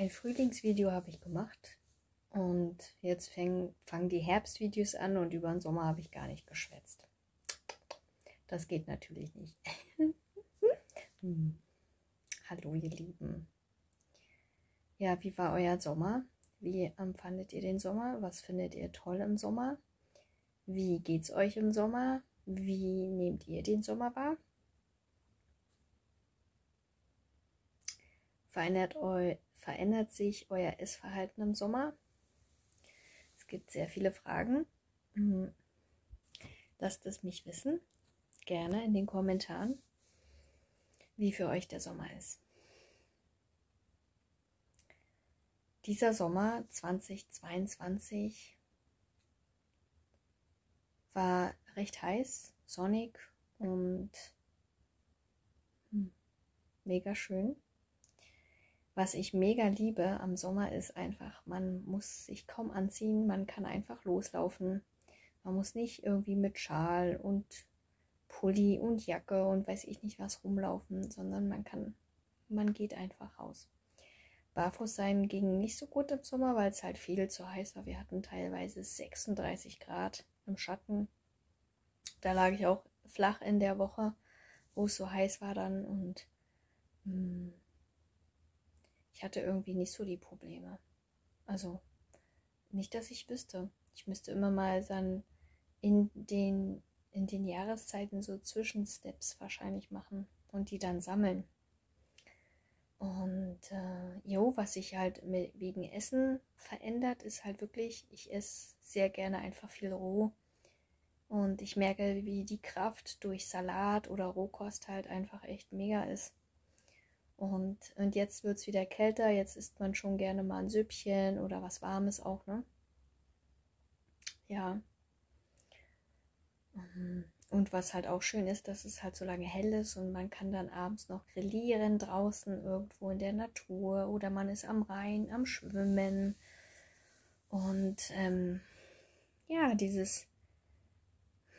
ein Frühlingsvideo habe ich gemacht und jetzt fangen die Herbstvideos an und über den Sommer habe ich gar nicht geschwätzt. Das geht natürlich nicht. Hallo ihr Lieben. Ja, wie war euer Sommer? Wie empfandet ihr den Sommer? Was findet ihr toll im Sommer? Wie geht's euch im Sommer? Wie nehmt ihr den Sommer wahr? Verändert sich euer Essverhalten im Sommer? Es gibt sehr viele Fragen. Lasst es mich wissen. Gerne in den Kommentaren, wie für euch der Sommer ist. Dieser Sommer 2022 war recht heiß, sonnig und mega schön. Was ich mega liebe am Sommer ist einfach, man muss sich kaum anziehen, man kann einfach loslaufen. Man muss nicht irgendwie mit Schal und Pulli und Jacke und weiß ich nicht was rumlaufen, sondern man geht einfach raus. Barfuß sein ging nicht so gut im Sommer, weil es halt viel zu heiß war. Wir hatten teilweise 36 Grad im Schatten. Da lag ich auch flach in der Woche, wo es so heiß war dann und ich hatte irgendwie nicht so die Probleme. Also nicht, dass ich wüsste. Ich müsste immer mal dann in den Jahreszeiten so Zwischensteps wahrscheinlich machen und die dann sammeln. Und was sich halt wegen Essen verändert, ist halt wirklich, ich esse sehr gerne einfach viel roh. Und ich merke, wie die Kraft durch Salat oder Rohkost halt einfach echt mega ist. Und jetzt wird es wieder kälter, jetzt isst man schon gerne mal ein Süppchen oder was Warmes auch, ne? Ja. Und was halt auch schön ist, dass es halt so lange hell ist und man kann dann abends noch grillieren draußen irgendwo in der Natur oder man ist am Rhein, am Schwimmen und dieses,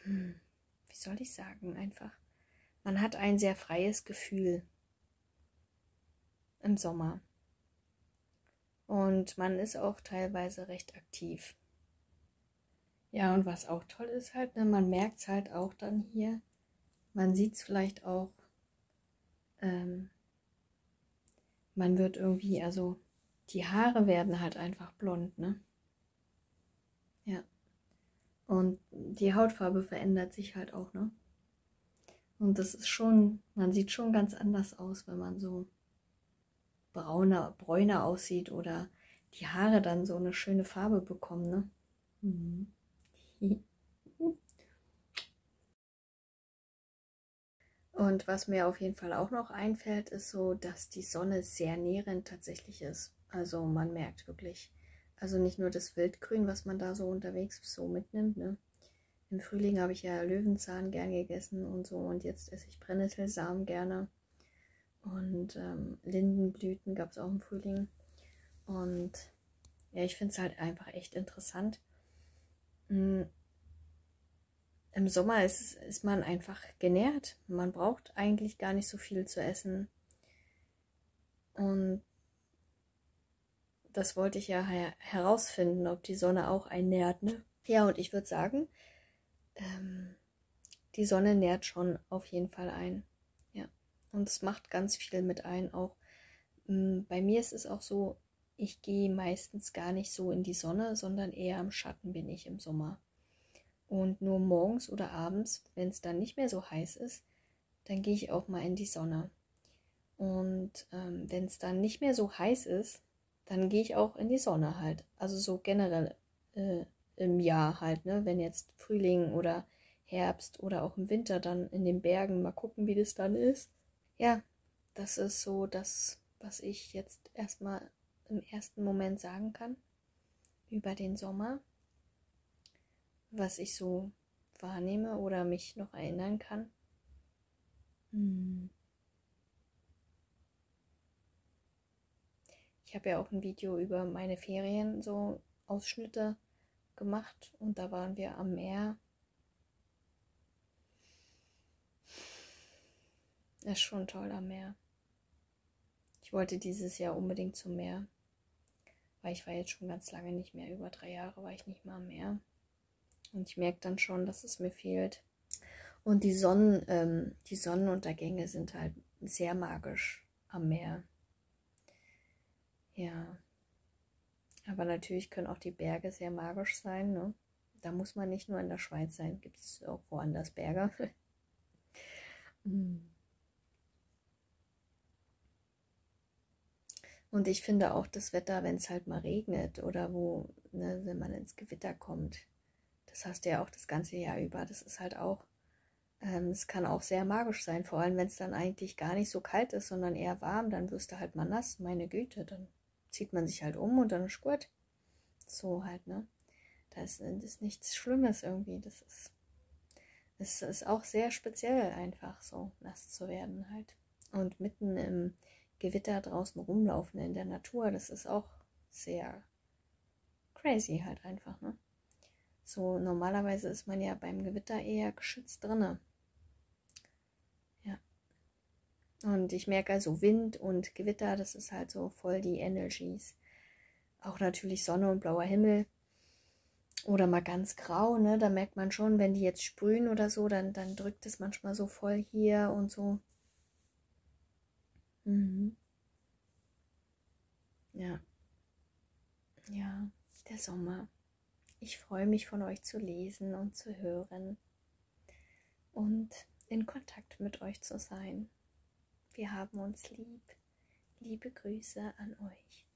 wie soll ich sagen, einfach, man hat ein sehr freies Gefühl im Sommer und man ist auch teilweise recht aktiv. Ja, und was auch toll ist halt, ne, man merkt es halt auch dann hier, man sieht es vielleicht auch, man wird irgendwie, also die Haare werden halt einfach blond, ne? Ja. Und die Hautfarbe verändert sich halt auch, ne? Und das ist schon, man sieht schon ganz anders aus, wenn man so bräuner aussieht oder die Haare dann so eine schöne Farbe bekommen, ne? Mhm. Und was mir auf jeden Fall auch noch einfällt, ist so, dass die Sonne sehr nährend tatsächlich ist. Also man merkt wirklich, also nicht nur das Wildgrün, was man da so unterwegs so mitnimmt, ne? Im Frühling habe ich ja Löwenzahn gern gegessen und so und jetzt esse ich Brennnesselsamen gerne und Lindenblüten gab es auch im Frühling und ja, ich finde es halt einfach echt interessant. Im Sommer ist man einfach genährt. Man braucht eigentlich gar nicht so viel zu essen. Und das wollte ich ja herausfinden, ob die Sonne auch einen nährt, ne? Ja, und ich würde sagen, die Sonne nährt schon auf jeden Fall ein. Ja. Und es macht ganz viel mit ein. Auch bei mir ist es auch so, ich gehe meistens gar nicht so in die Sonne, sondern eher im Schatten bin ich im Sommer. Und nur morgens oder abends, wenn es dann nicht mehr so heiß ist, dann gehe ich auch mal in die Sonne. Und wenn es dann nicht mehr so heiß ist, dann gehe ich auch in die Sonne halt. Also so generell im Jahr halt, ne? Wenn jetzt Frühling oder Herbst oder auch im Winter dann in den Bergen, mal gucken, wie das dann ist. Ja, das ist so das, was ich jetzt erstmal im ersten Moment sagen kann über den Sommer, was ich so wahrnehme oder mich noch erinnern kann. Ich habe ja auch ein Video über meine Ferien, so Ausschnitte gemacht und da waren wir am Meer. Das ist schon toll am Meer. Ich wollte dieses Jahr unbedingt zum Meer. weil ich war jetzt schon ganz lange nicht mehr, über 3 Jahre war ich nicht mal mehr. Und ich merke dann schon, dass es mir fehlt. Und die Sonnenuntergänge sind halt sehr magisch am Meer. Ja, aber natürlich können auch die Berge sehr magisch sein, ne? Da muss man nicht nur in der Schweiz sein, gibt es auch woanders Berge. Und ich finde auch das Wetter, wenn es halt mal regnet oder wo, ne, wenn man ins Gewitter kommt, das hast du ja auch das ganze Jahr über, das ist halt auch, es kann auch sehr magisch sein, vor allem wenn es dann eigentlich gar nicht so kalt ist, sondern eher warm, dann wirst du halt mal nass, meine Güte, dann zieht man sich halt um und dann ist gut. So halt, ne? Das ist nichts Schlimmes irgendwie, es ist auch sehr speziell einfach so, nass zu werden halt. Und mitten im Gewitter draußen rumlaufen in der Natur, das ist auch sehr crazy halt einfach, ne? So, normalerweise ist man ja beim Gewitter eher geschützt drinne. Ja. Und ich merke also Wind und Gewitter, das ist halt so voll die Energies. Auch natürlich Sonne und blauer Himmel. Oder mal ganz grau, ne? Da merkt man schon, wenn die jetzt sprühen oder so, dann drückt es manchmal so voll hier und so. Ja. Ja, der Sommer. Ich freue mich, von euch zu lesen und zu hören und in Kontakt mit euch zu sein. Wir haben uns lieb. Liebe Grüße an euch.